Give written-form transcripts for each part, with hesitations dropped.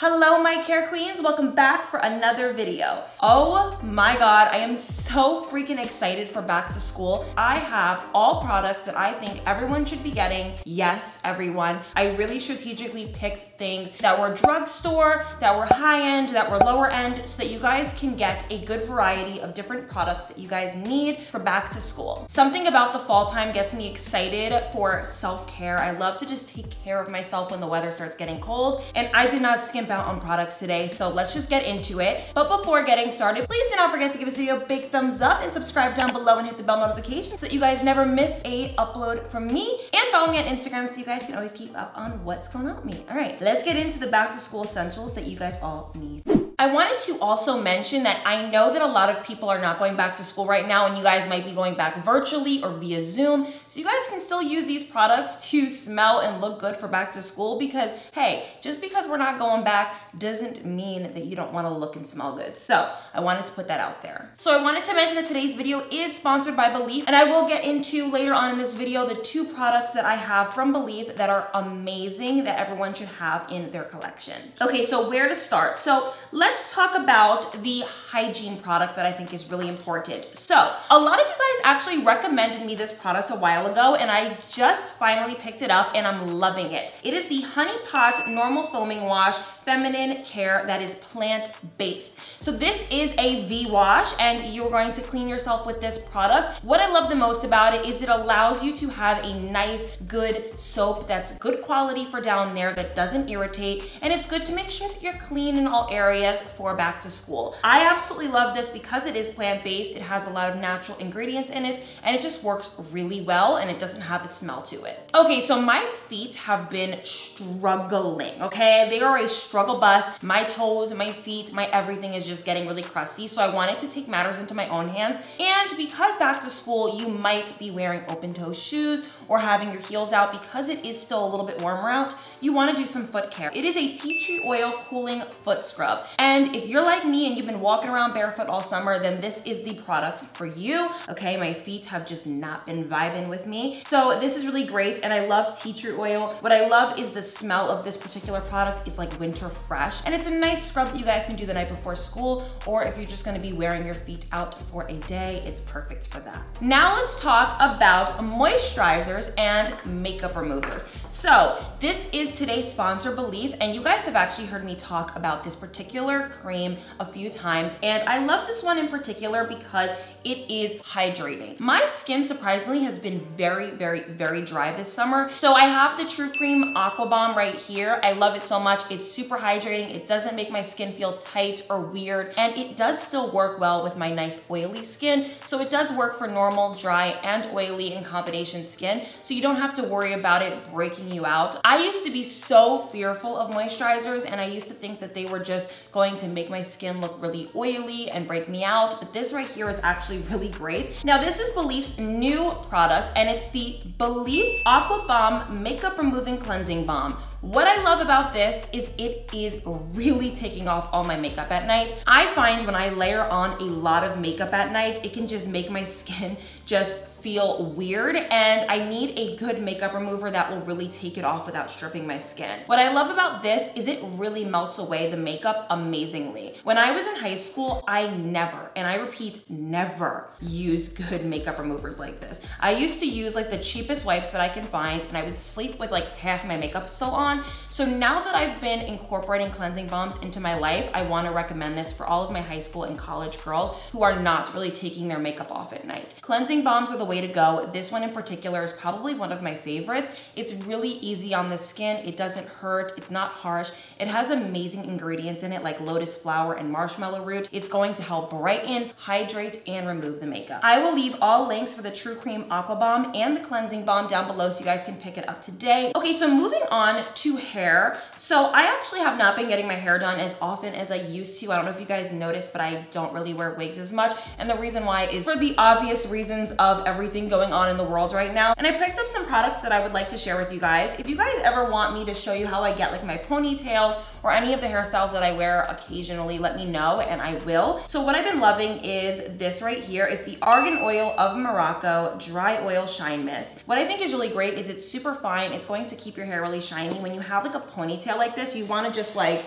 Hello, my care queens. Welcome back for another video. Oh my God, I am so freaking excited for back to school. I have all products that I think everyone should be getting. Yes, everyone. I really strategically picked things that were drugstore, that were high-end, that were lower-end, so that you guys can get a good variety of different products that you guys need for back to school. Something about the fall time gets me excited for self-care. I love to just take care of myself when the weather starts getting cold, and I did not skimp out on products today, so let's just get into it. But before getting started, please do not forget to give this video a big thumbs up and subscribe down below and hit the bell notification so that you guys never miss a upload from me, and follow me on Instagram so you guys can always keep up on what's going on with me. All right, let's get into the back to school essentials that you guys all need. I wanted to also mention that I know that a lot of people are not going back to school right now, and you guys might be going back virtually or via Zoom, so you guys can still use these products to smell and look good for back to school, because hey, just because we're not going back doesn't mean that you don't want to look and smell good. So I wanted to put that out there. So I wanted to mention that today's video is sponsored by Belif, and I will get into later on in this video the two products that I have from Belif that are amazing that everyone should have in their collection. Okay, so where to start? So let's talk about the hygiene product that I think is really important. So a lot of you guys actually recommended me this product a while ago, and I just finally picked it up and I'm loving it. It is the Honey Pot Normal Foaming Wash Feminine Care that is plant-based. So this is a V-wash, and you're going to clean yourself with this product. What I love the most about it is it allows you to have a nice, good soap that's good quality for down there, that doesn't irritate, and it's good to make sure that you're clean in all areas for back to school. I absolutely love this because it is plant-based, it has a lot of natural ingredients in it, and it just works really well, and it doesn't have a smell to it. Okay, so my feet have been struggling, okay? They are a struggle bus. My toes, my feet, my everything is just getting really crusty, so I wanted to take matters into my own hands. And because back to school, you might be wearing open-toe shoes or having your heels out, because it is still a little bit warmer out, you wanna do some foot care. It is a tea tree oil cooling foot scrub. And if you're like me and you've been walking around barefoot all summer, then this is the product for you. Okay, my feet have just not been vibing with me. So this is really great, and I love tea tree oil. What I love is the smell of this particular product. It's like winter fresh, and it's a nice scrub that you guys can do the night before school, or if you're just gonna be wearing your feet out for a day, it's perfect for that. Now let's talk about moisturizers and makeup removers. So this is today's sponsor, Belif, and you guys have actually heard me talk about this particular cream a few times, and I love this one in particular because it is hydrating. My skin surprisingly has been very, very, very dry this summer, so I have the True Cream Aqua Bomb right here. I love it so much. It's super hydrating. It doesn't make my skin feel tight or weird, and it does still work well with my nice oily skin, so it does work for normal, dry, and oily in combination skin, so you don't have to worry about it breaking you out. I used to be so fearful of moisturizers, and I used to think that they were just going to make my skin look really oily and break me out, but this right here is actually really great. Now this is Belif's new product, and it's the Belif Aqua Bomb Makeup Removing Cleansing Balm. What I love about this is it is really taking off all my makeup at night. I find when I layer on a lot of makeup at night, it can just make my skin just feel weird, and I need a good makeup remover that will really take it off without stripping my skin. What I love about this is it really melts away the makeup amazingly. When I was in high school, I never, and I repeat, never used good makeup removers like this. I used to use like the cheapest wipes that I can find, and I would sleep with like half my makeup still on. So now that I've been incorporating cleansing balms into my life, I want to recommend this for all of my high school and college girls who are not really taking their makeup off at night. Cleansing balms are the way to go. This one in particular is probably one of my favorites. It's really easy on the skin. It doesn't hurt. It's not harsh. It has amazing ingredients in it like lotus flower and marshmallow root. It's going to help brighten, hydrate, and remove the makeup. I will leave all links for the True Cream Aqua Bomb and the Cleansing Balm down below so you guys can pick it up today. Okay, so moving on to hair. So I actually have not been getting my hair done as often as I used to. I don't know if you guys noticed, but I don't really wear wigs as much. And the reason why is for the obvious reasons of everything going on in the world right now. And I picked up some products that I would like to share with you guys. If you guys ever want me to show you how I get like my ponytails or any of the hairstyles that I wear occasionally, let me know and I will. So what I've been loving is this right here. It's the Argan Oil of Morocco Dry Oil Shine Mist. What I think is really great is it's super fine. It's going to keep your hair really shiny. When you have like a ponytail like this, you wanna just like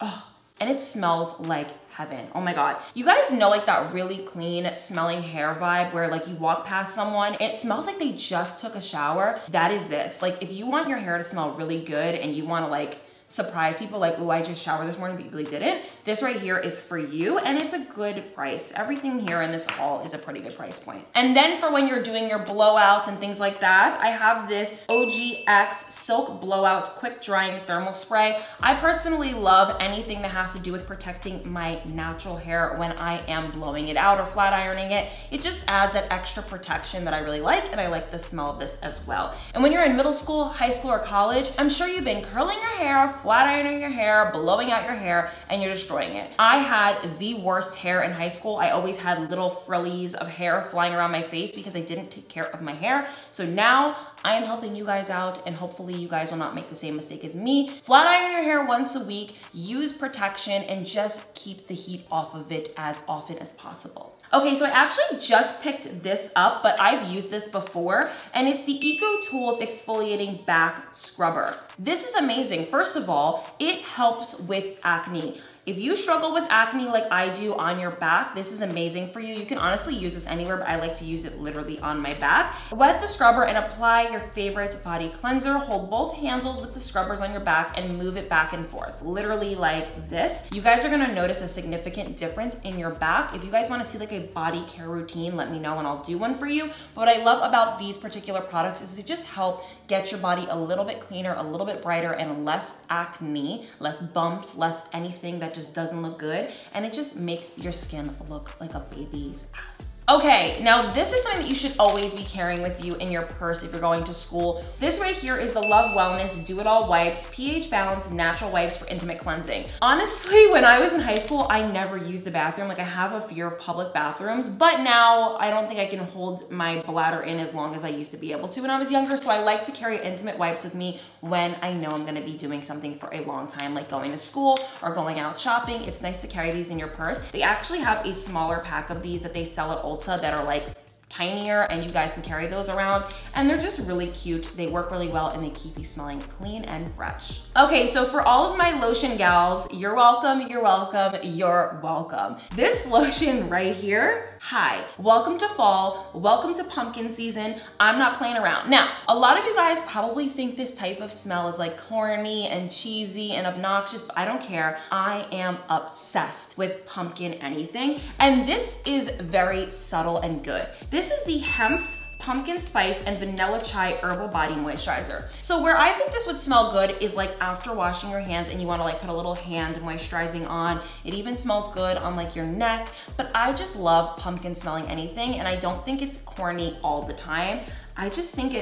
Oh, and it smells like heaven. Oh my God. You guys know like that really clean smelling hair vibe where like you walk past someone, it smells like they just took a shower. That is this. Like if you want your hair to smell really good and you want to like surprise people like, oh, I just showered this morning, but you really didn't. This right here is for you and it's a good price. Everything here in this haul is a pretty good price point. And then for when you're doing your blowouts and things like that, I have this OGX Silk Blowout Quick Drying Thermal Spray. I personally love anything that has to do with protecting my natural hair when I am blowing it out or flat ironing it. It just adds that extra protection that I really like, and I like the smell of this as well. And when you're in middle school, high school, or college, I'm sure you've been curling your hair, flat ironing your hair, blowing out your hair, and you're destroying it. I had the worst hair in high school. I always had little frillies of hair flying around my face because I didn't take care of my hair. So now I am helping you guys out, and hopefully you guys will not make the same mistake as me. Flat iron your hair once a week, use protection, and just keep the heat off of it as often as possible. Okay, so I actually just picked this up, but I've used this before, and it's the Eco Tools Exfoliating Back Scrubber. This is amazing. First of all, it helps with acne. If you struggle with acne like I do on your back, this is amazing for you. You can honestly use this anywhere, but I like to use it literally on my back. Wet the scrubber and apply your favorite body cleanser. Hold both handles with the scrubbers on your back and move it back and forth, literally like this. You guys are gonna notice a significant difference in your back. If you guys wanna see like a body care routine, let me know and I'll do one for you. But what I love about these particular products is they just help get your body a little bit cleaner, a little bit brighter, and less acne, less bumps, less anything that just doesn't look good, and it just makes your skin look like a baby's ass. Okay, now this is something that you should always be carrying with you in your purse if you're going to school. This right here is the Love Wellness Do It All Wipes, pH Balance Natural Wipes for Intimate Cleansing. Honestly, when I was in high school, I never used the bathroom. Like I have a fear of public bathrooms, but now I don't think I can hold my bladder in as long as I used to be able to when I was younger. So I like to carry intimate wipes with me when I know I'm gonna be doing something for a long time, like going to school or going out shopping. It's nice to carry these in your purse. They actually have a smaller pack of these that they sell at Ulta that are like tinier, and you guys can carry those around, and they're just really cute. They work really well and they keep you smelling clean and fresh. Okay, so for all of my lotion gals, you're welcome, you're welcome, you're welcome. This lotion right here, hi, welcome to fall, welcome to pumpkin season. I'm not playing around. Now, a lot of you guys probably think this type of smell is like corny and cheesy and obnoxious, but I don't care. I am obsessed with pumpkin anything, and this is very subtle and good. This is the Hempz Pumpkin Spice and Vanilla Chai Herbal Body Moisturizer. So where I think this would smell good is like after washing your hands and you wanna like put a little hand moisturizing on. It even smells good on like your neck, but I just love pumpkin smelling anything, and I don't think it's corny all the time. I just think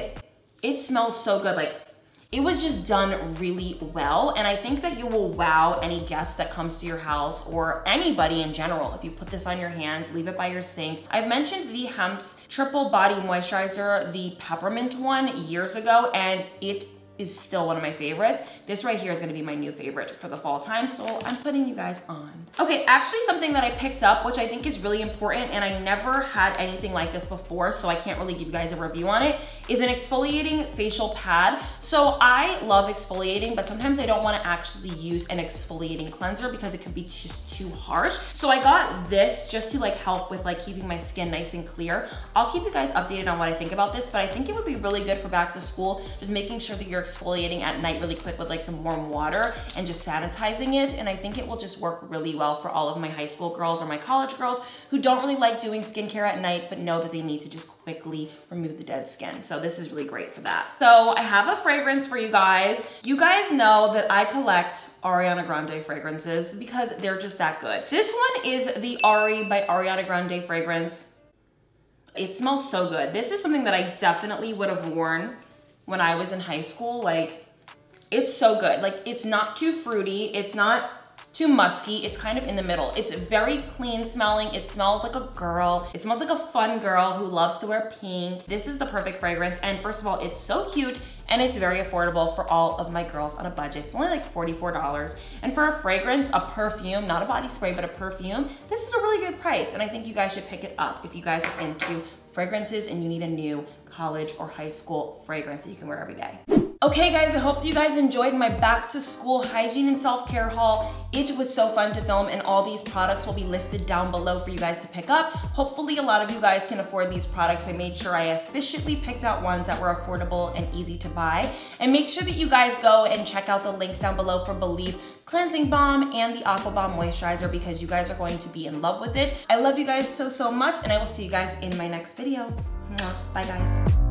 it smells so good. Like it was just done really well, and I think that you will wow any guest that comes to your house or anybody in general if you put this on your hands, leave it by your sink. I've mentioned the Hempz Triple Body Moisturizer, the peppermint one, years ago, and it is still one of my favorites. This right here is gonna be my new favorite for the fall time, so I'm putting you guys on. Okay, actually something that I picked up, which I think is really important, and I never had anything like this before, so I can't really give you guys a review on it, is an exfoliating facial pad. So I love exfoliating, but sometimes I don't wanna actually use an exfoliating cleanser because it could be just too harsh. So I got this just to like help with like keeping my skin nice and clear. I'll keep you guys updated on what I think about this, but I think it would be really good for back to school, just making sure that you're exfoliating at night really quick with like some warm water and just sanitizing it. And I think it will just work really well for all of my high school girls or my college girls who don't really like doing skincare at night, but know that they need to just quickly remove the dead skin. So this is really great for that. So I have a fragrance for you guys. You guys know that I collect Ariana Grande fragrances because they're just that good. This one is the Ari by Ariana Grande fragrance. It smells so good. This is something that I definitely would have worn when I was in high school. Like, it's so good. Like, it's not too fruity, it's not too musky, it's kind of in the middle. It's very clean smelling, it smells like a girl, it smells like a fun girl who loves to wear pink. This is the perfect fragrance, and first of all, it's so cute, and it's very affordable for all of my girls on a budget. It's only like $44. And for a fragrance, a perfume, not a body spray, but a perfume, this is a really good price, and I think you guys should pick it up if you guys are into fragrances and you need a new college or high school fragrance that you can wear every day. Okay guys, I hope you guys enjoyed my back to school hygiene and self-care haul. It was so fun to film, and all these products will be listed down below for you guys to pick up. Hopefully a lot of you guys can afford these products. I made sure I efficiently picked out ones that were affordable and easy to buy. And make sure that you guys go and check out the links down below for Belif Cleansing Balm and the Aqua Bomb Moisturizer, because you guys are going to be in love with it. I love you guys so, so much, and I will see you guys in my next video. Bye guys.